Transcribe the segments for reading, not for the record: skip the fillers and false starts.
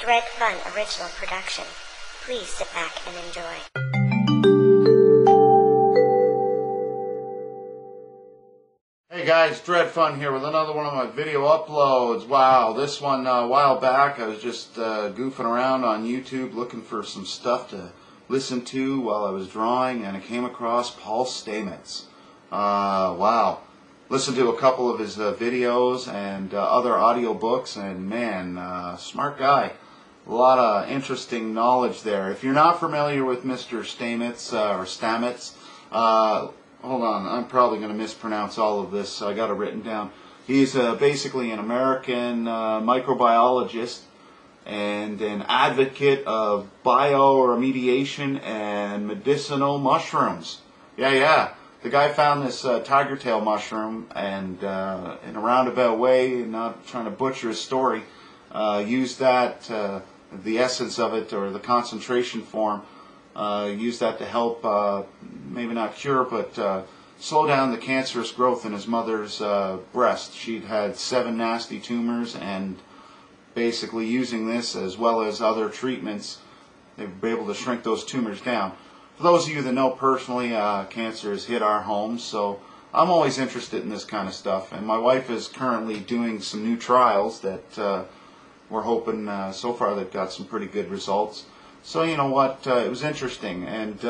Dred Funn original production. Please sit back and enjoy. Hey guys, Dred Funn here with another one of my video uploads. Wow, this one a while back I was just goofing around on YouTube looking for some stuff to listen to while I was drawing, and I came across Paul Stamets. Wow. Listened to a couple of his videos and other audio books, and man, smart guy. A lot of interesting knowledge there. If you're not familiar with Mr. Stamets, hold on, I'm probably going to mispronounce all of this. I got it written down. He's basically an American microbiologist and an advocate of bioremediation and medicinal mushrooms. Yeah. The guy found this tiger tail mushroom and, in a roundabout way, not trying to butcher his story, used that, the essence of it, or the concentration form, used that to help, maybe not cure, but slow down the cancerous growth in his mother's breast. She'd had 7 nasty tumors, and basically using this as well as other treatments, they've been able to shrink those tumors down. For those of you that know personally, cancer has hit our homes, so I'm always interested in this kind of stuff. And my wife is currently doing some new trials that we're hoping, so far they've got some pretty good results. So you know what, it was interesting, and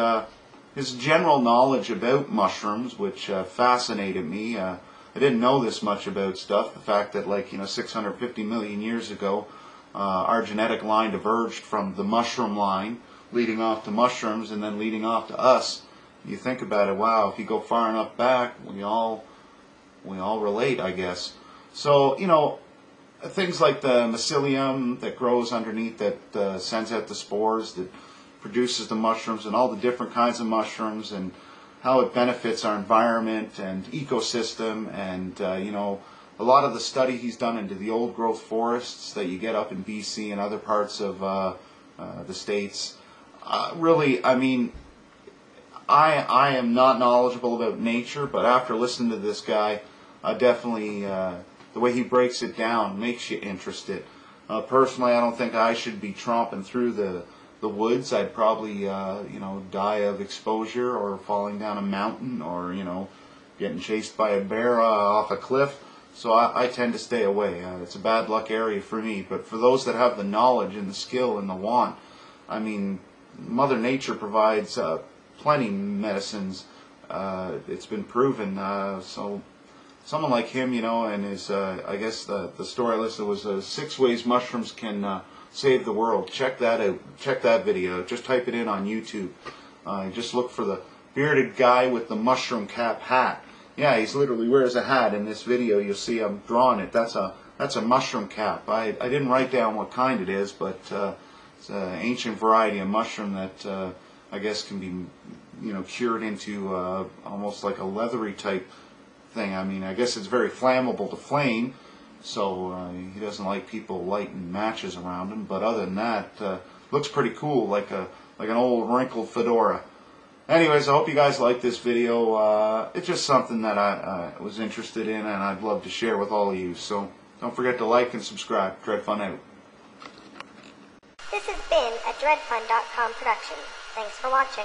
his general knowledge about mushrooms, which fascinated me. I didn't know this much about stuff. The fact that, like, you know, 650 million years ago, our genetic line diverged from the mushroom line, leading off to mushrooms and then leading off to us. You think about it, wow, if you go far enough back, we all relate, I guess. So, you know, things like the mycelium that grows underneath, that sends out the spores, that produces the mushrooms, and all the different kinds of mushrooms, and how it benefits our environment and ecosystem, and, you know, a lot of the study he's done into the old growth forests that you get up in BC and other parts of the States. Really, I mean, I am not knowledgeable about nature, but after listening to this guy, definitely the way he breaks it down makes you interested. Personally, I don't think I should be tromping through the woods. I'd probably you know, die of exposure, or falling down a mountain, or you know, getting chased by a bear off a cliff. So I tend to stay away. It's a bad luck area for me. But for those that have the knowledge and the skill and the want, I mean, Mother Nature provides plenty medicines. It's been proven. So someone like him, you know, and his, I guess the story I listed was 6 ways mushrooms can save the world. Check that out. Check that video. Just type it in on YouTube. Just look for the bearded guy with the mushroom cap hat. Yeah, he's literally wears a hat in this video. You'll see I'm drawing it. That's a mushroom cap. I didn't write down what kind it is, but it's an ancient variety of mushroom that I guess can be, you know, cured into almost like a leathery type thing. I mean, I guess it's very flammable to flame, so he doesn't like people lighting matches around him. But other than that, looks pretty cool, like an old wrinkled fedora. Anyways, I hope you guys like this video. It's just something that I was interested in, and I'd love to share with all of you. So don't forget to like and subscribe. Dred Funn out. This has been a dredfunn.com production. Thanks for watching.